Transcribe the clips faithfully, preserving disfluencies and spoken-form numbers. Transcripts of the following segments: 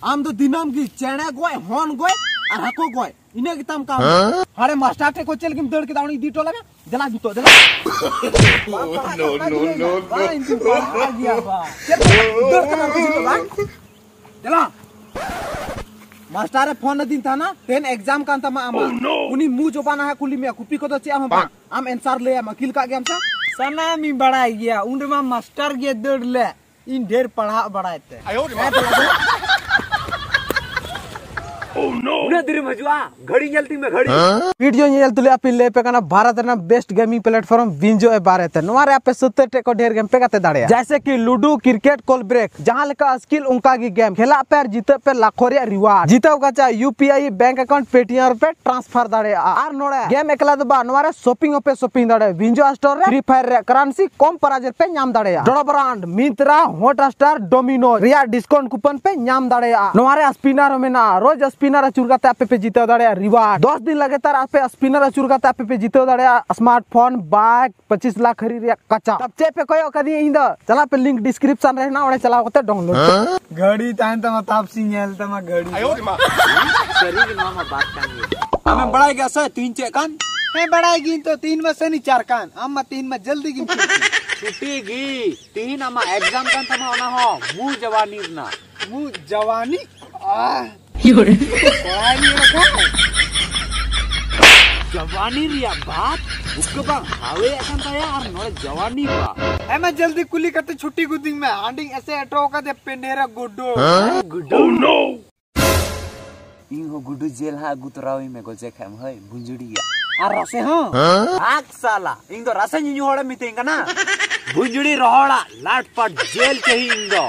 आम दो दिनाम की चेना गोय हॉन गोय और हाको गोय इने के तम काम हरे मास्टर टे को चल के दौड़ के दावणी दीटो लगा जला जुतो जला नो नो नो नो आ गया बा दौड़ के दावणी दीटो लगा जला मास्टर रे फोन दिन था ना तेन एग्जाम कान तमा आमा उनी मु जोबाना है कुली में कुपी को तो चे हम आम आंसर ले मकिल का गेम सा सना मी बड़ा गया उन रे मास्टर के दौड़ ले इन ढेर पढ़ा बड़ाते Oh no! उन्हें मजुआ घड़ी जलती में घड़ी वीडियो ᱧᱮᱞ ᱛᱩᱞᱮ ᱟᱯᱮ ᱞᱮᱯᱮ ᱠᱟᱱᱟ ᱵᱷᱟᱨᱚᱛ ᱨᱮᱱᱟᱜ ᱵᱮᱥᱴ ᱜᱮᱢᱤᱝ ᱯᱞᱟᱴᱯᱷᱚᱨᱢ ᱵᱤᱱᱡᱚ ᱮ ᱵᱟᱨᱮᱛᱮ ᱱᱚᱣᱟ ᱨᱮ ᱟᱯᱮ ᱥᱩᱛᱟᱹᱨ ᱴᱮᱡ ᱠᱚ ᱰᱷᱮᱨ ᱜᱮᱢ ᱯᱮ ᱜᱟᱛᱮ ᱫᱟᱲᱮᱭᱟᱜᱼᱟ ᱡᱮᱭᱥᱮ ᱠᱤ ᱞᱩᱰᱩ ᱠᱨᱤᱠᱮᱴ ᱠᱚᱞ ᱵᱨᱮᱠ ᱡᱟᱦᱟᱸ ᱞᱮᱠᱟ ᱥᱠᱤᱞ ᱚᱱᱠᱟ ᱜᱮ ᱜᱮᱢ ᱠᱷᱮᱞᱟᱜ ᱯᱮ ᱟᱨ ᱡᱤᱛᱟᱹᱜ ᱯᱮ ᱞᱟᱠᱷᱚ ᱨᱮᱭᱟᱜ ᱨᱤᱣᱟᱨᱰ ᱡᱤᱛᱟᱹᱣ ᱠᱟᱪᱟ ᱤᱭᱩᱯᱤᱟᱭ ᱵᱮᱝᱠ ᱮᱠᱟᱣᱩᱱᱴ ᱯᱮᱴᱤᱭᱟᱢ ᱨᱮᱯᱮ ᱴᱨᱟᱱᱥᱯᱷᱟᱨ ᱫᱟᱲᱮᱭᱟᱜᱼᱟ ᱟᱨ ᱱᱚᱰᱮ ᱜᱮᱢ ᱮᱠᱞᱟ ᱫᱚ ᱵᱟᱝ ᱱᱚᱣᱟ ᱨᱮ ᱥᱚᱯᱤᱝ ᱦᱚᱸᱯᱮ ᱥᱚᱯᱤᱝ ᱫᱟᱲᱮᱭᱟᱜᱼᱟ ᱵᱤᱱᱡᱚ ᱥᱴᱳᱨ ᱨᱮ ᱯᱷᱨᱤ ᱯᱷᱟᱭᱟᱨ ᱨᱮᱭᱟᱜ ᱠᱟᱨᱮᱱᱥᱤ ᱠᱚᱢ ᱯᱨᱟᱭᱤᱡ ᱨᱮᱯᱮ ᱧᱟᱢ ᱫᱟᱲᱮᱭᱟᱜᱼᱟ ᱰᱚᱲᱚ ᱵᱨᱟᱱᱰ ᱢᱤᱱᱛᱨᱟ ᱦᱚᱴᱥᱴᱟᱨ ᱰᱚᱢᱤᱱᱳ ᱨᱮᱭᱟᱜ ᱰᱤᱥᱠᱟᱣᱩᱱᱴ ᱠᱩᱯᱚᱱ ᱯᱮ ᱧᱟᱢ ᱫᱟᱲᱮᱭᱟᱜᱼᱟ ᱱᱚᱣᱟ ᱨᱮ ᱥᱯᱤᱱᱟᱨ ᱦᱚᱸ ᱢᱮᱱᱟᱜᱼᱟ ᱨᱳᱡ स्पिनर अचूर करते आप पे जीता दाड़े रिवार्ड दस दिन लगातार आप पे स्पिनर अचूर करते आप पे जीता दाड़े स्मार्टफोन बाइक पच्चीस लाख खरीद या कच्चा तब चे पे कोई ओकरी इंद चला पे लिंक डिस्क्रिप्शन रहना और चला होते डाउनलोड घड़ी तान तमा ताप सिंह हेल तमा घड़ी आयो मा शरीर की मामा बात कान हमें बड़ा गया सो तीन चे कान है बड़ा गिन तो तीन में से नहीं चार कान हम में तीन में जल्दी गिन छुट्टी गी तीन हम एग्जाम कान तमा होना हो मु जवानी ना मु जवानी जवानी रिया बात उसके बाद हावे ऐसा था यार नोले जवानी बा मैं जल्दी कुली करते छुट्टी गुदिंग में हांडिंग ऐसे अटो का दे पेंडेरा गुड्डो गुड्डो ओह नो इन हो गुड्डो जेल हा गुतरावी में गोजे खाम है भुंजुड़िया आ रसे हो आग साला इन तो रसे निनु होड़े मितेंगा ना भुंजुड़ी रोहड़ा लाटपट जेल के ही इन दो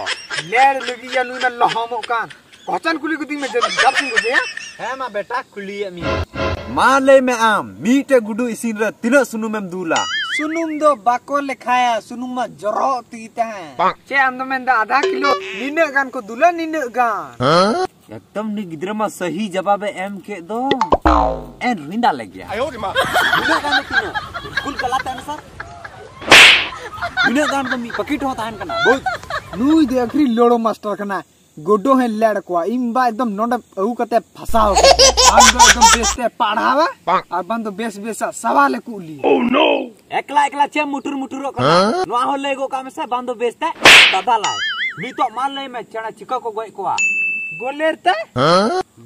लेर लगी या नुना लहमो कान पहचान कुली गुदी में जब जब गुजे है मां बेटा कुली अमी माले में आम मीटे गुडू इसिन र तिना सुनुम में दूला सुनुम दो बाको लिखाया सुनुम में जरो तीता है छे हम तो में आधा किलो निने गान को दूला निने गान हां एकदम नि गिदर में सही जवाब है एम के दो एन रिंदा लग गया आयो रे मां निने गान किनो बिल्कुल गलत आंसर निने गान तो मी पकिट होता है कना बोल नुई दे आखरी लोड़ो मास्टर कना गोडो है लड़कवा इम्बा एकदम नोंडा औ कते फसाओ हम तो एकदम बेसते पढ़ावा और बंद बेस बेसा सवाल कुली ओ oh, नो no! एकला एकला छे मुटुर मुटुर करा नो हो लेगो काम से बंदो बेसते दादा लाए नी तो मान ले मैं चना चिको को गई कोआ गोलेरते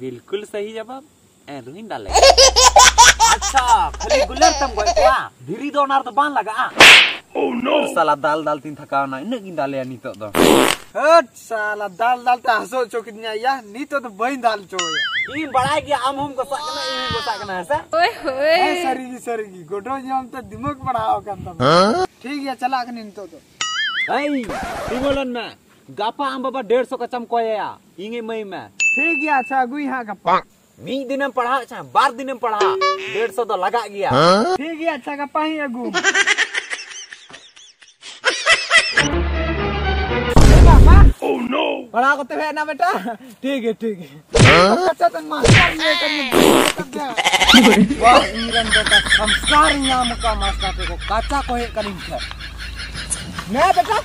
बिल्कुल सही जवाब ए रुइन डाले अच्छा खाली गुलर तम गई कोआ धीरी दोनार तो बान लगा ओ नो साला दाल दाल तीन थकाव ना इने गिन डाले नी तो दो हट साला दाल दाल ता हसो चो किन्या या नी तो तो बई दाल चो ई बड़ा गया हम हम गोसा कना ई गोसा कना सर ओए होए ए सरीगी सरीगी गोडो हम तो दिमाग बढ़ाओ कन त ठीक है चला कन इन तो तो हई तिमोलन में गापा हम बाबा डेढ़ सौ कचम कोया इंगे मई में ठीक है अच्छा गुई हा गप्पा मी दिन में पढ़ा अच्छा बार दिन में पढ़ा डेढ़ सौ तो लगा गया ठीक है अच्छा गप्पा ही अगु Oh no! बड़ा कुत्ते है ना बेटा ठीक है ठीक है अच्छा तन मास्टर ये करने वाह ईरन बेटा संस्कार नाम का मास्टर को काचा को है करीम सर मैं बेटा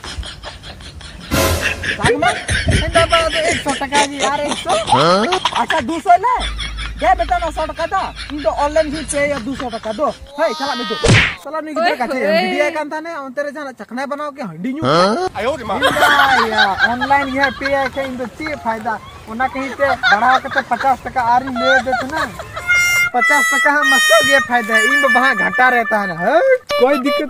सागमा बेटा बात एक सौ टका की यार एक सौ अच्छा दो सौ ले दे बेटा ना सौ टका दो इन तो ऑनलाइन ही चाहिए दो सौ टका दो हे चला ले दो चला नहीं किधर काचे वीडियो का था ना तेरे जाना चखना बनाओ के हंडी न्यू आयो रे मां ऑनलाइन ये पे है के इन तो चे फायदा ओना कहीं ते बढ़ा के तो पचास टका आरी ले देत ना पचास टका मस्त ये फायदा है इन बहा घाटा रहता है कोई दिक्कत